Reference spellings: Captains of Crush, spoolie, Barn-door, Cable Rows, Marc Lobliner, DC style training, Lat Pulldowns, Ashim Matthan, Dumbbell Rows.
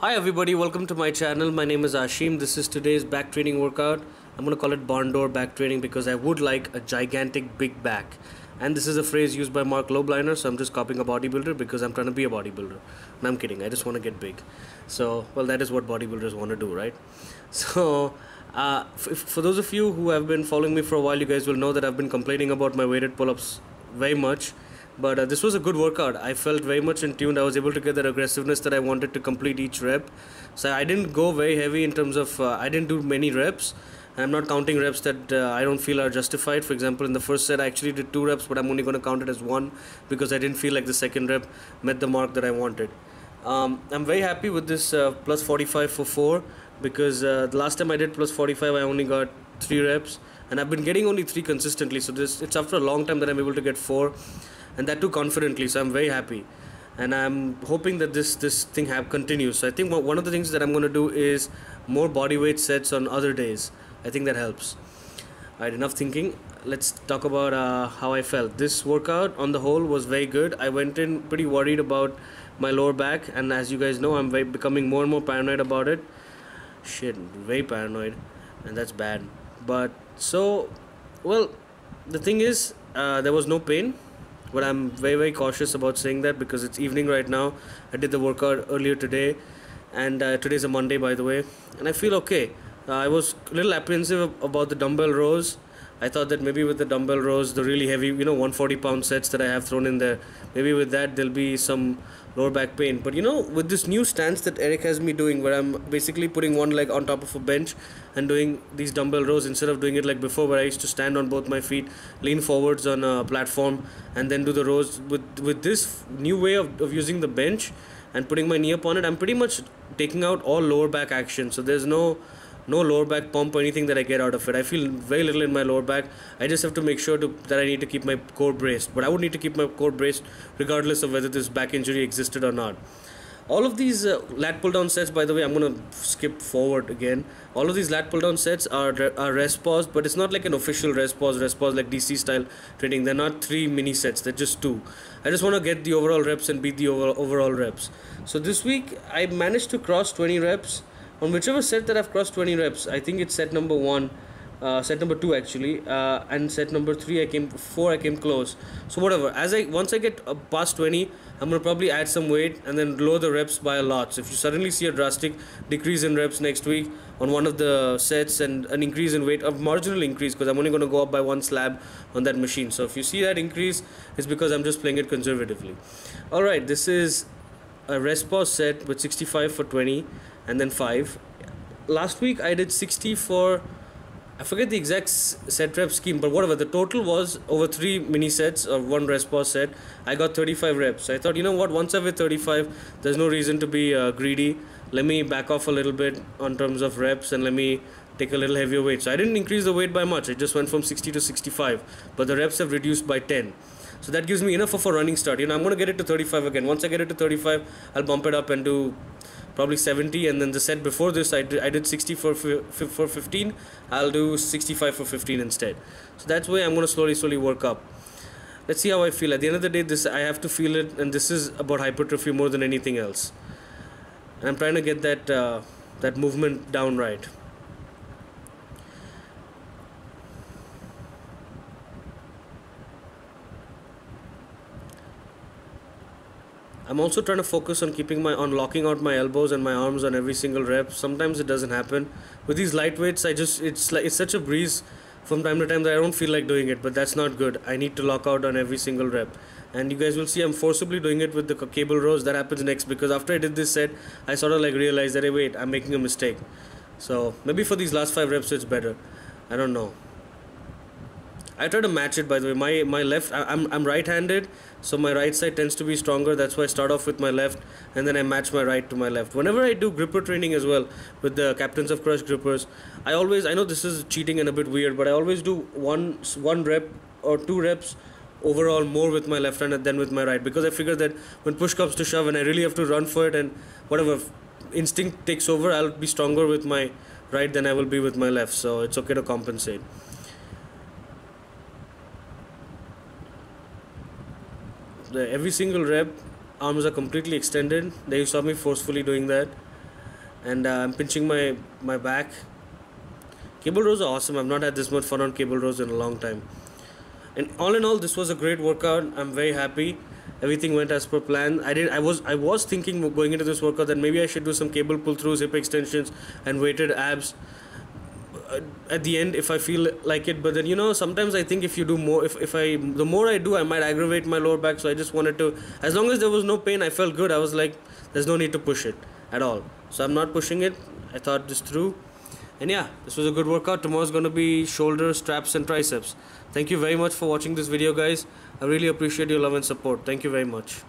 Hi everybody, welcome to my channel. My name is Ashim. This is today's back training workout. I'm going to call it barn door back training because I would like a gigantic big back. And this is a phrase used by Marc Lobliner, so I'm just copying a bodybuilder because I'm trying to be a bodybuilder. No, I'm kidding. I just want to get big. So, well, that is what bodybuilders want to do, right? So, for those of you who have been following me for a while, you guys will know that I've been complaining about my weighted pull-ups very much. But this was a good workout. I felt very much in tune. I was able to get that aggressiveness that I wanted to complete each rep. So I didn't go very heavy in terms of, I didn't do many reps. I'm not counting reps that I don't feel are justified. For example, in the first set, I actually did 2 reps, but I'm only going to count it as 1 because I didn't feel like the second rep met the mark that I wanted. I'm very happy with this plus 45 for 4 because the last time I did plus 45, I only got 3 reps. And I've been getting only 3 consistently. So it's after a long time that I'm able to get 4. And that too confidently, so I'm very happy. And I'm hoping that this thing continues. So I think one of the things that I'm going to do is more bodyweight sets on other days. I think that helps. Alright, enough thinking. Let's talk about how I felt. This workout on the whole was very good. I went in pretty worried about my lower back. And as you guys know, I'm becoming more and more paranoid about it. Shit, very paranoid. And that's bad. But so, well, the thing is, there was no pain. But I'm very, very cautious about saying that because it's evening right now. I did the workout earlier today. And today's a Monday, by the way. And I feel okay. I was a little apprehensive about the dumbbell rows. I thought that maybe with the dumbbell rows, the really heavy, 140-pound sets that I have thrown in there, maybe with that there'll be some lower back pain. But with this new stance that Eric has me doing, where I'm basically putting one leg on top of a bench and doing these dumbbell rows instead of doing it like before, where I used to stand on both my feet, lean forwards on a platform, and then do the rows. With this new way of using the bench and putting my knee upon it, I'm pretty much taking out all lower back action. So there's no lower back pump or anything that I get out of it. I feel very little in my lower back. I just have to make sure that I need to keep my core braced. But I would need to keep my core braced regardless of whether this back injury existed or not. All of these lat pull down sets, by the way, I'm going to skip forward again. All of these lat pull down sets are rest pause, but it's not like an official rest pause like DC style training. They're not 3 mini sets, they're just 2. I just want to get the overall reps and beat the overall reps. So this week, I managed to cross 20 reps. On whichever set that I've crossed 20 reps, I think it's set number 1, set number 2 actually, and set number 3, I came close. So whatever, once I get past 20, I'm gonna probably add some weight and then lower the reps by a lot. So if you suddenly see a drastic decrease in reps next week on one of the sets and an increase in weight, a marginal increase, because I'm only gonna go up by 1 slab on that machine. So if you see that increase, it's because I'm just playing it conservatively. All right, this is a rest pause set with 65 for 20. And then 5. Last week I did 60 for, I forget the exact set rep scheme, but whatever, the total was over 3 mini sets or 1 rest pause set. I got 35 reps. So I thought, you know what, once I've hit 35, there's no reason to be greedy. Let me back off a little bit on terms of reps and let me take a little heavier weight. So I didn't increase the weight by much. I just went from 60 to 65, but the reps have reduced by 10. So that gives me enough of a running start. I'm going to get it to 35 again. Once I get it to 35, I'll bump it up and do probably 70, and then the set before this I did 60 for 15. I'll do 65 for 15 instead. So that's why I'm going to slowly work up. Let's see how I feel. At the end of the day, I have to feel it, and this is about hypertrophy more than anything else. And I'm trying to get that movement down right. I'm also trying to focus on locking out my elbows and my arms on every single rep. Sometimes it doesn't happen. With these lightweights, it's such a breeze from time to time that I don't feel like doing it, but that's not good. I need to lock out on every single rep. And you guys will see I'm forcibly doing it with the cable rows. That happens next, because after I did this set, I sort of like realized that, hey, wait, I'm making a mistake. So maybe for these last 5 reps, it's better. I don't know. I try to match it, by the way. My left, I'm right-handed, so my right side tends to be stronger. That's why I start off with my left, and then I match my right to my left. Whenever I do gripper training as well, with the Captains of Crush grippers, I know this is cheating and a bit weird, but I always do one rep or 2 reps overall more with my left hand than with my right, because I figure that when push comes to shove and I really have to run for it and whatever instinct takes over, I'll be stronger with my right than I will be with my left, so it's okay to compensate. Every single rep, arms are completely extended. They saw me forcefully doing that. and I'm pinching my back. Cable rows are awesome. I've not had this much fun on cable rows in a long time. And all in all, this was a great workout. I'm very happy. Everything went as per plan. I was thinking going into this workout that maybe I should do some cable pull throughs, hip extensions, and weighted abs at the end if I feel like it. But then, you know, sometimes I think if you do more, the more I do, I might aggravate my lower back. So I just wanted to, as long as there was no pain, I felt good. I was like, there's no need to push it at all. So I'm not pushing it. I thought this through. And yeah, this was a good workout. Tomorrow's gonna be shoulders, traps, and triceps. Thank you very much for watching this video, guys. I really appreciate your love and support. Thank you very much.